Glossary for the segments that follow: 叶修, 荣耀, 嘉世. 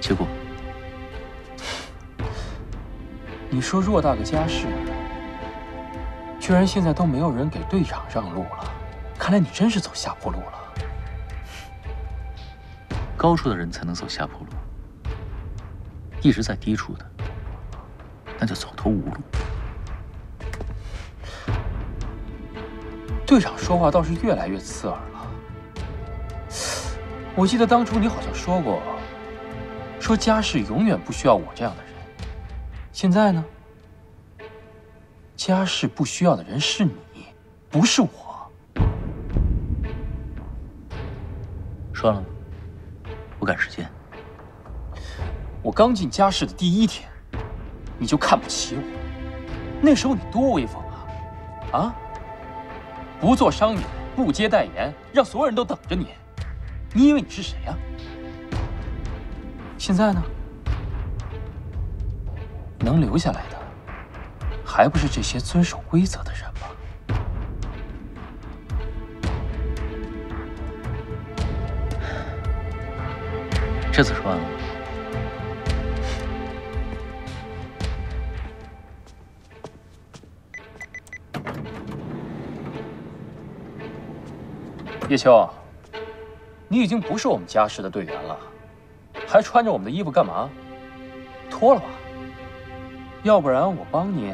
结果，你说偌大个家世，居然现在都没有人给队长让路了，看来你真是走下坡路了。高处的人才能走下坡路，一直在低处的，那就走投无路。队长说话倒是越来越刺耳了。 我记得当初你好像说过，说家世永远不需要我这样的人。现在呢，家世不需要的人是你，不是我。说了吗？我赶时间。我刚进家世的第一天，你就看不起我。那时候你多威风啊！啊，不做商演，不接代言，让所有人都等着你。 你以为你是谁呀？现在呢？能留下来的，还不是这些遵守规则的人吗？这次说完了吗？叶秋。 你已经不是我们家世的队员了，还穿着我们的衣服干嘛？脱了吧，要不然我帮你。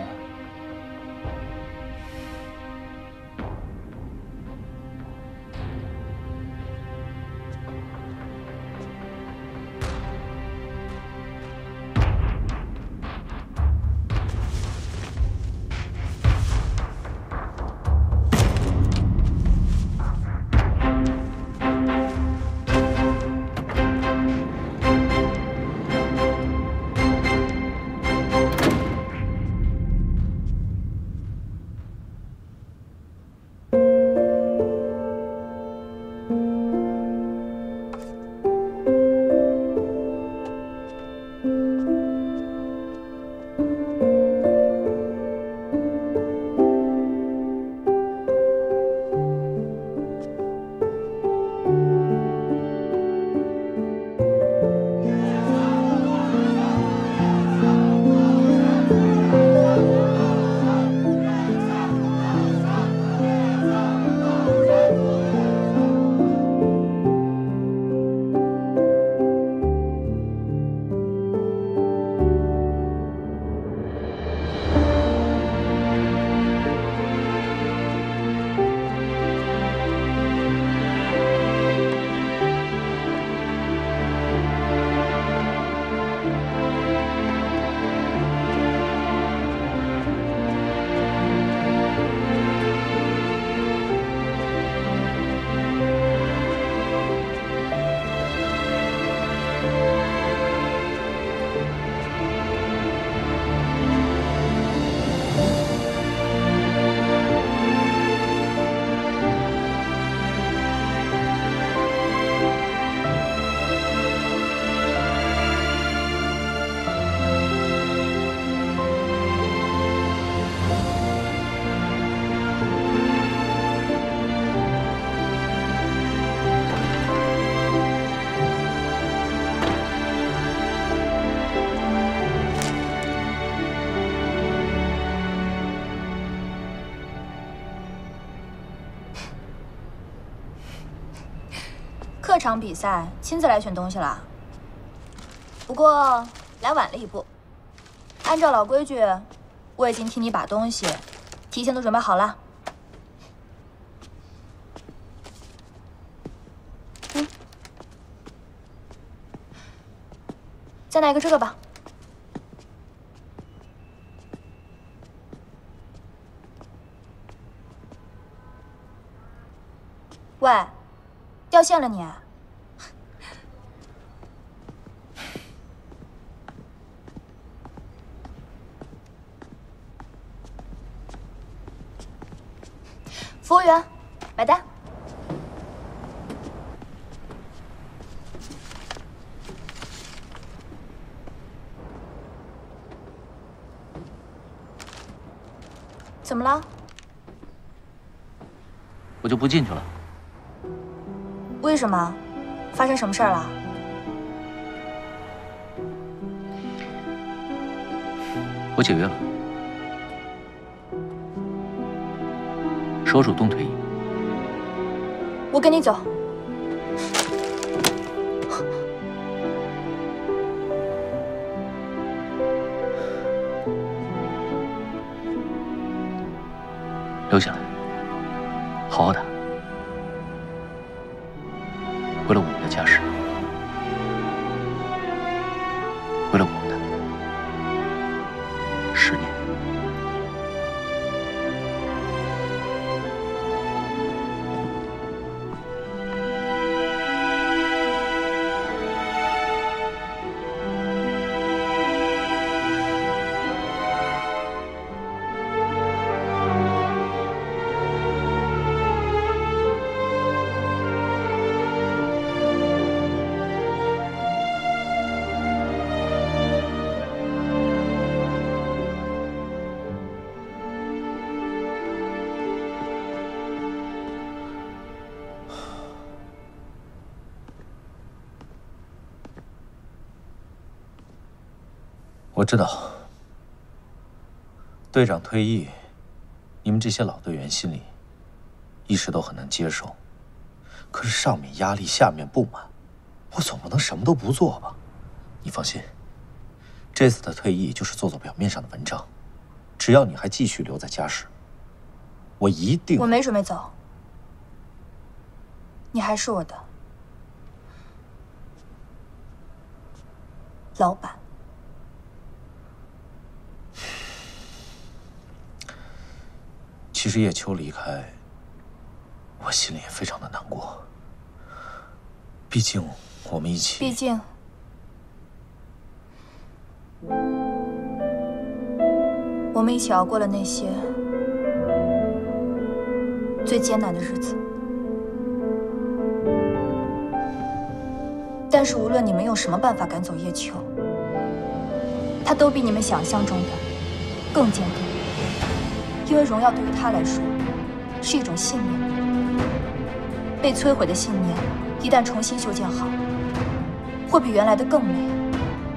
这场比赛亲自来选东西了，不过来晚了一步。按照老规矩，我已经替你把东西提前都准备好了。嗯，再拿一个这个吧。喂，掉线了你！ 服务员，买单。怎么了？我就不进去了。为什么？发生什么事儿了？我解约了，是我主动退役。我跟你走。 留下来，好好打。为了我们的家世，为了我们的10年。我知道，队长退役，你们这些老队员心里一时都很难接受。可是上面压力，下面不满，我总不能什么都不做吧？你放心，这次的退役就是做做表面上的文章。只要你还继续留在家世，我一定……我没准备走，你还是我的老板。 其实叶秋离开，我心里也非常的难过。毕竟我们一起……毕竟，我们一起熬过了那些最艰难的日子。但是无论你们用什么办法赶走叶秋，他都比你们想象中的更坚定。 因为荣耀对于他来说是一种信念，被摧毁的信念一旦重新修建好，会比原来的更美、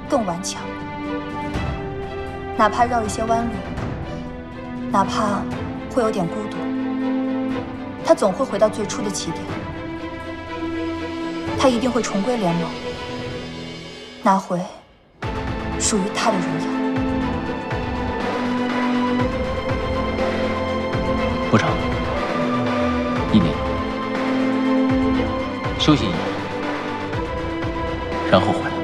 更顽强。哪怕绕一些弯路，哪怕会有点孤独，他总会回到最初的起点。他一定会重归联盟，拿回属于他的荣耀。 不长，1年，休息1年，然后回来。